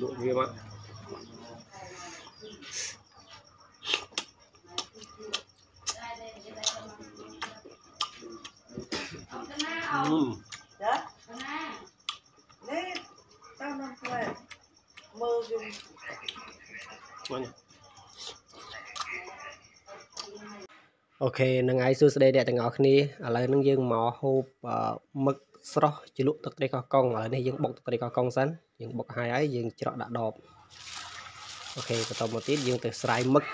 ดุเยอะมากเด้อนี่ตั้งน้ำเกลือมือจุ่มวันนี้โอเคนังไอซูสเดย์เด็ดแต่งอคันนี้อะไรนั่งยืงหมอหูมึกสระจิลุตัดตรีกอกองอะไรนี่ยืงบกตัดตรีกอกองสันยืงบกหายไอยืงจระดาดอบโอเคก็ต่อมาติดยืงแต่สายมึก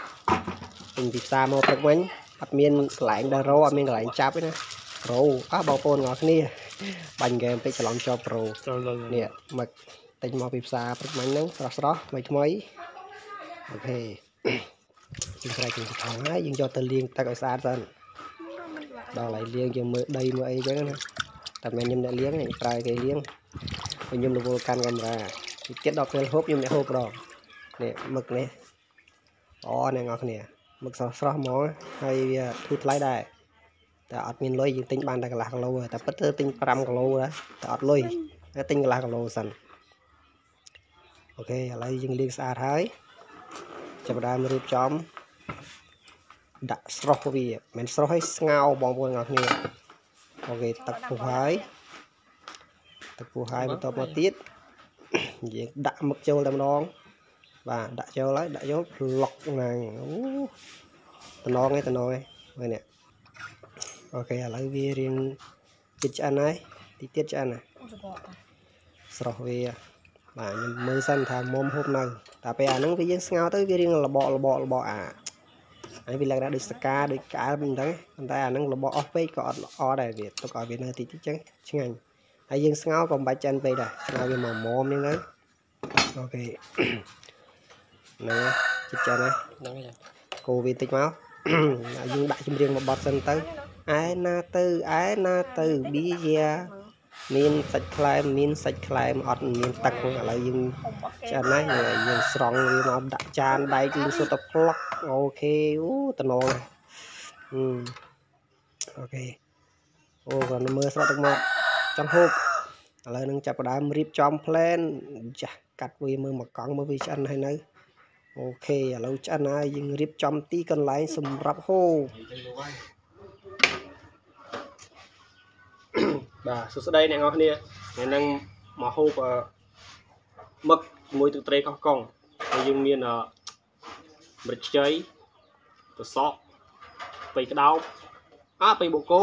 เป็นติดตามเอาเป็นวันอัดเมียนหลายดาร้ออัดเมียนหลายจับไปนะโปรอ้าบอลโปนงอคันนี้บันเกมไปฉลองจอโปรเนี่ยมึกติดหมอปิบซาเป็นมันนั่งสระสระไม่ช่วยโอเคยิ่งใครกินข้าวนะยิ่งยอดตะเลียงตะไคร้ซาดสันดอกไหลเลียงยิ่งมือใดมือไอ้เจ้านะแต่แม่ยิ่งได้เลี้ยงไอ้ปลายไก่เลี้ยงไปยิ่งลงโบกันกันมาที่เจ็ดดอกเตลฮบยิ่งได้ฮบดอกเนี่ยมึกเนี่ยอ๋อเนี่ยงอเนี่ยมึกสระหมอให้ทุบไล่ได้แต่อดมีนลอยยิ่งติงบานตะกร้าของเราแต่ปัตเตอร์ติงปรำของเรานะแต่อดลอยแล้วติงกร้าของเราสันโอเคอะไรยิ่งเลี้ยงซาดให้จะประดามรูปจอมดักสโตรวีเหมือนสโตรให้เงาบองบนเงาเนี่ยโอเคตะกูไฮตะกูไฮมาต่อมาติดยิงดักมึกเจลดำน้องว่าดักเจลไรดักเจลหลอกนางตะน้องไงตะน้อยเนี่ยโอเคอะไรวีเรียงติดจานไหนติดติดจานน่ะสโตรวีบ่ามือสั้นทำมุมหุบหนึ่งแต่ไปอ่านนั่งไปยังเงาตัวไปเรียงระเบาะระเบาะระเบาะอ่ะไอ้เวลาได้ดึกสกาดึกกาเป็นทั้งคนไทยอ่านนั่งระเบาะออกไปก็อ่อนได้เวียดตัวก่อเวียดติดจังช่างงั้นไอ้ยังเงาก็ใบจันไปได้เงาเป็นหมอมุมนี่เลยโอเคนะจิตใจนะโควิดติดมั้งยังได้ชิมเรียงระเบาะสั้นตัวไอ้นาตัวบีเย่มีนสัตว์คลายมีนสัตว์คลายอดมีนตักอะไรยิงจานไหนยิงสองยิงมาดักจานได้ยิงสุดตะกลักโอเคอู้ตะนองโอเคโอ้ก่อนมือสระตะมดจังหุบอะไรนึงจับกระดามรีบจอมเพลนจะกัดมือหมักกองมือวิชันให้นะโอเคเราจานไหนยิงรีบจอมตีกันไหลสมรับหูบ่าสุดสัปดาห์เนี่ยงอเนี่ยนั่งหมอหูกับมักมวยตุเตะก็กองยังมีน่ะบริจัยตัวซอกไปกระดาวไปบุกโก้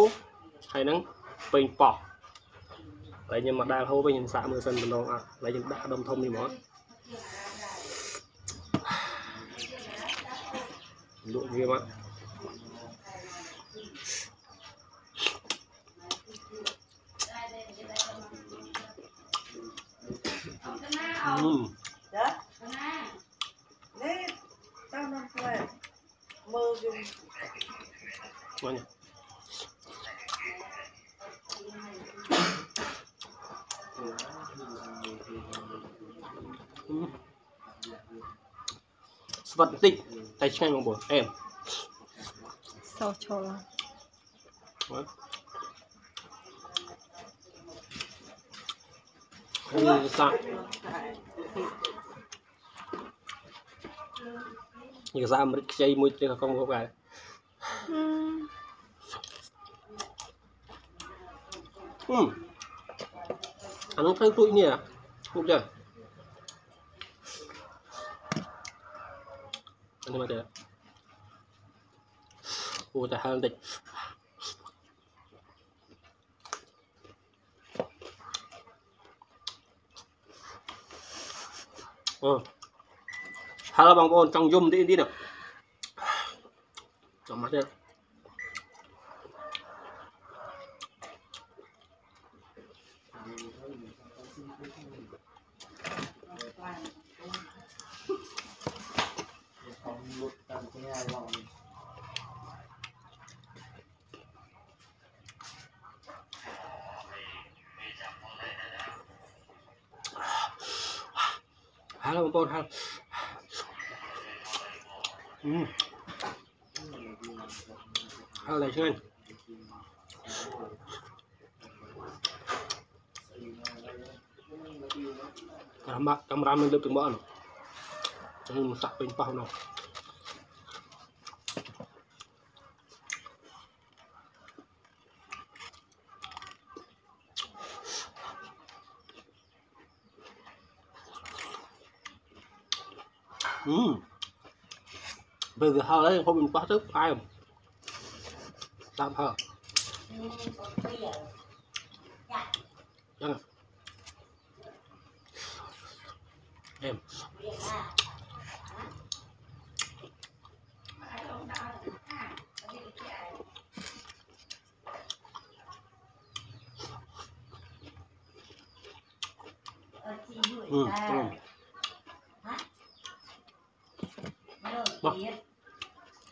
ให้นั่งไปปอกอะไรยังมาได้หูไปยังสามมือสันเป็นรองอะไรยังด่าดมทมนี่หมอดุเยอะมากเด้อนี่ตั้งน้ำเกลือมือจุ่มวันนี้สวัสดีแต่ช่างของผมเอ็มโซโชนี่สักนี่ก็สามริกใจมวยเตะกับกองพวกกันอันนั้นเคยคุยเนี่ยคุยเจออันนี้มาเจอโอ้แต่ฮันเด็กถ้าเราบางคนจังยุ่มดีๆเนาะจังมาเด็ดแล้วมันก็ทำอะไรเช่น Cảm ơn mình được từng bọn mình sạc bình bao nào. Bây giờ hờ đấy không mình quá thức ai không làm hờ em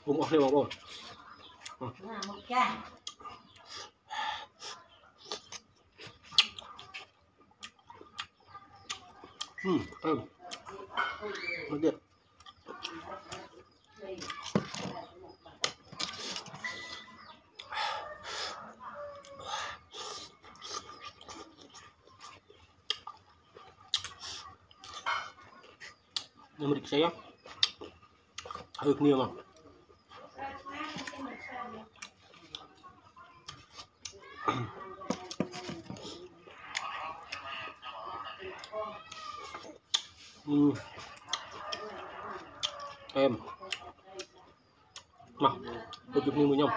bụng ốc đi bụng ốc mất điện nhưng mà địch xe được nhiều mà em mà một chục nghìn với nhau.